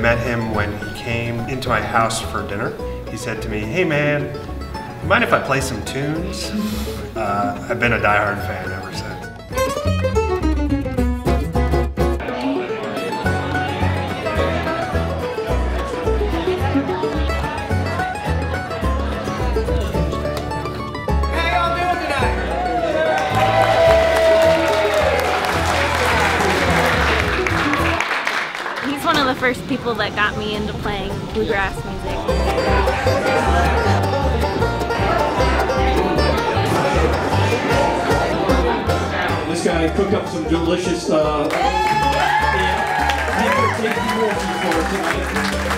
met him when he came into my house for dinner. He said to me, "Hey man, mind if I play some tunes?" I've been a diehard fan ever since. First people that got me into playing bluegrass music. This guy cooked up some delicious tonight.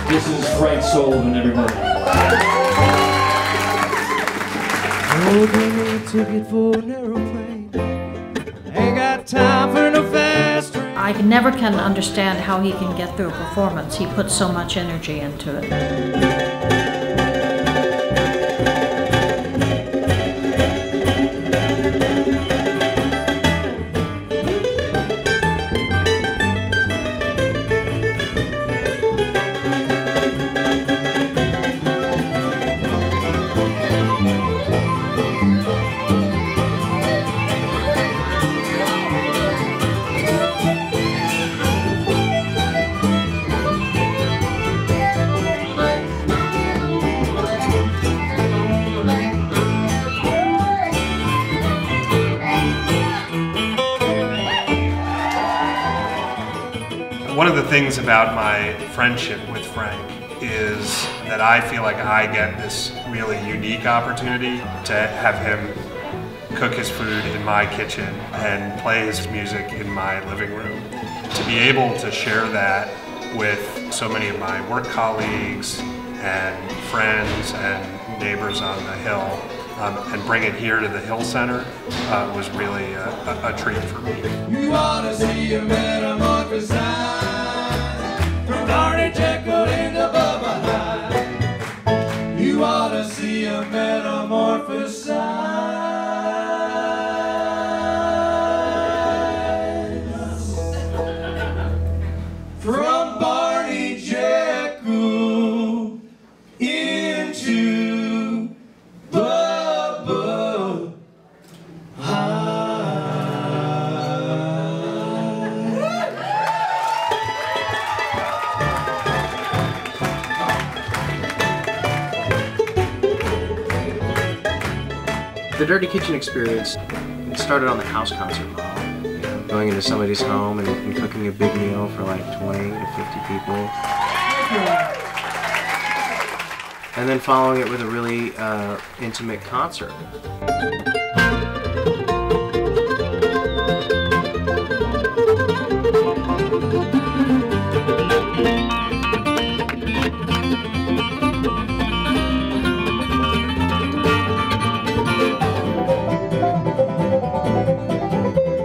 This is Frank Solivan, everybody. Oh, baby, I took it for an aeroplane. Ain't got time for no fast. I never can understand how he can get through a performance. He puts so much energy into it. One of the things about my friendship with Frank is that I feel like I get this really unique opportunity to have him cook his food in my kitchen and play his music in my living room. To be able to share that with so many of my work colleagues and friends and neighbors on the hill and bring it here to the Hill Center was really a treat for me. You want to see a metamorphosis from Barney Jekyll into Bubba Hyde. You want to see a metamorphosis. The Dirty Kitchen experience started on the house concert model, you know, going into somebody's home and cooking a big meal for like 20 to 50 people. And then following it with a really intimate concert.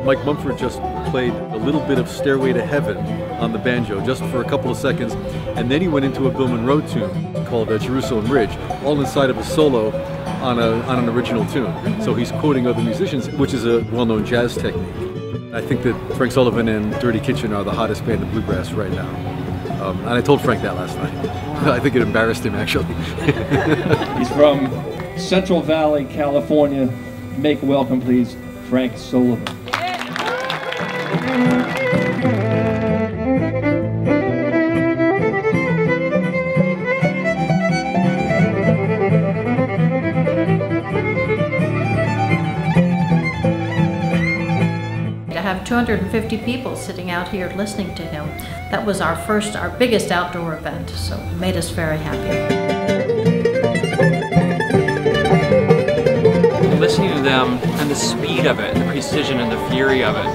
Mike Mumford just played a little bit of Stairway to Heaven on the banjo, just for a couple of seconds, and then he went into a Bill Monroe tune called Jerusalem Ridge, all inside of a solo on an original tune. So he's quoting other musicians, which is a well-known jazz technique. I think that Frank Solivan and Dirty Kitchen are the hottest band in bluegrass right now. And I told Frank that last night. I think it embarrassed him, actually. He's from Central Valley, California. Make welcome, please, Frank Solivan. To have 250 people sitting out here listening to him, that was our biggest outdoor event, so it made us very happy. Listening to them and the speed of it, the precision and the fury of it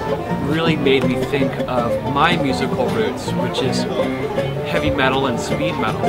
really made me think of my musical roots, which is heavy metal and speed metal.